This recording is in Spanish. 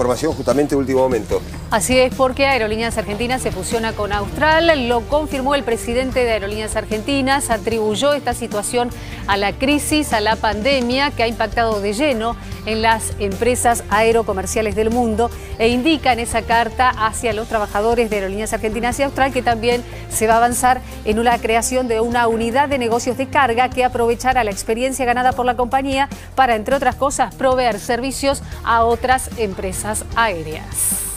información justamente de último momento. Así es, porque Aerolíneas Argentinas se fusiona con Austral, lo confirmó el presidente de Aerolíneas Argentinas, atribuyó esta situación a la crisis, a la pandemia que ha impactado de lleno en las empresas aerocomerciales del mundo e indica en esa carta hacia los trabajadores de Aerolíneas Argentinas y Austral que también se va a avanzar en una creación de una unidad de negocios de carga que aprovechará la experiencia ganada por la compañía para, entre otras cosas, proveer servicios a otras empresas aéreas.